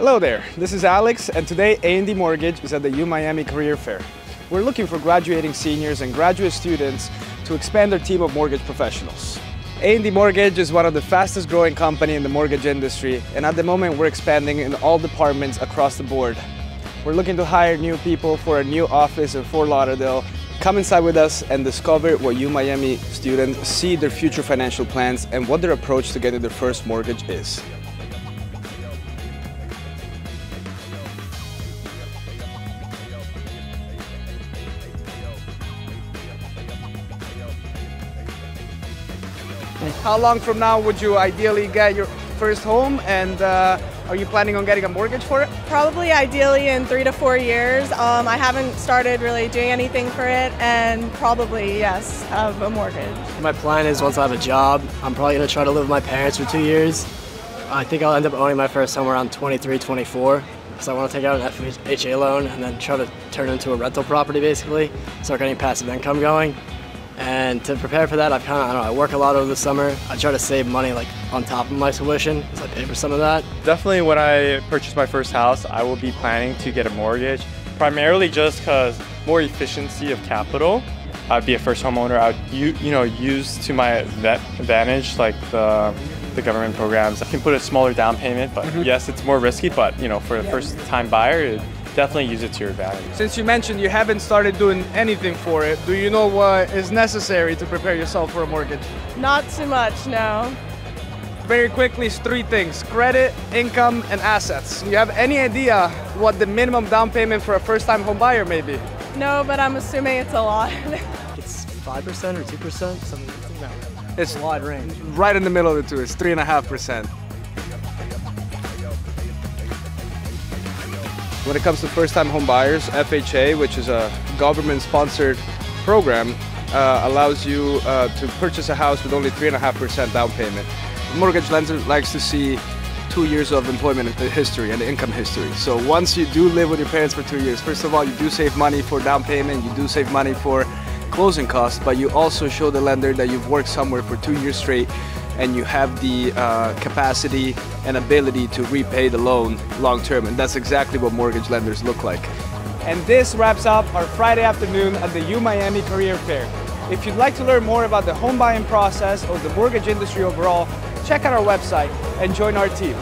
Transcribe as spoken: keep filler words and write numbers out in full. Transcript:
Hello there, this is Alex, and today A and D Mortgage is at the U Miami Career Fair. We're looking for graduating seniors and graduate students to expand their team of mortgage professionals. A and D Mortgage is one of the fastest growing companies in the mortgage industry, and at the moment we're expanding in all departments across the board. We're looking to hire new people for a new office in Fort Lauderdale. Come inside with us and discover what U Miami students see their future financial plans and what their approach to getting their first mortgage is. How long from now would you ideally get your first home, and uh, are you planning on getting a mortgage for it? Probably ideally in three to four years. Um, I haven't started really doing anything for it, and probably, yes, have a mortgage. My plan is once I have a job, I'm probably going to try to live with my parents for two years. I think I'll end up owning my first home around twenty-three, twenty-four. So I want to take out an F H A loan and then try to turn it into a rental property, basically, start getting passive income going. And to prepare for that, I've kind of, I don't know, I work a lot over the summer. I try to save money like on top of my tuition, because I pay for some of that. Definitely when I purchase my first house, I will be planning to get a mortgage, primarily just because more efficiency of capital. I'd be a first homeowner. I would you, you know, use to my advantage like the, the government programs. I can put a smaller down payment, but mm-hmm. Yes, it's more risky, but you know, for a first time buyer, it, definitely use it to your advantage. Since you mentioned you haven't started doing anything for it, do you know what is necessary to prepare yourself for a mortgage? Not too much, no. Very quickly, it's three things: credit, income, and assets. Do you have any idea what the minimum down payment for a first-time home buyer may be? No, but I'm assuming it's a lot. It's five percent or two percent, something like that. It's a wide range. Right in the middle of the two, it's three point five percent. When it comes to first-time home buyers, F H A, which is a government-sponsored program, uh, allows you uh, to purchase a house with only three point five percent down payment. The mortgage lender likes to see two years of employment history and income history. So once you do live with your parents for two years, first of all, you do save money for down payment, you do save money for closing costs, but you also show the lender that you've worked somewhere for two years straight and you have the uh, capacity and ability to repay the loan long term, and that's exactly what mortgage lenders look like. And this wraps up our Friday afternoon at the U Miami Career Fair. If you'd like to learn more about the home buying process or the mortgage industry overall, check out our website and join our team.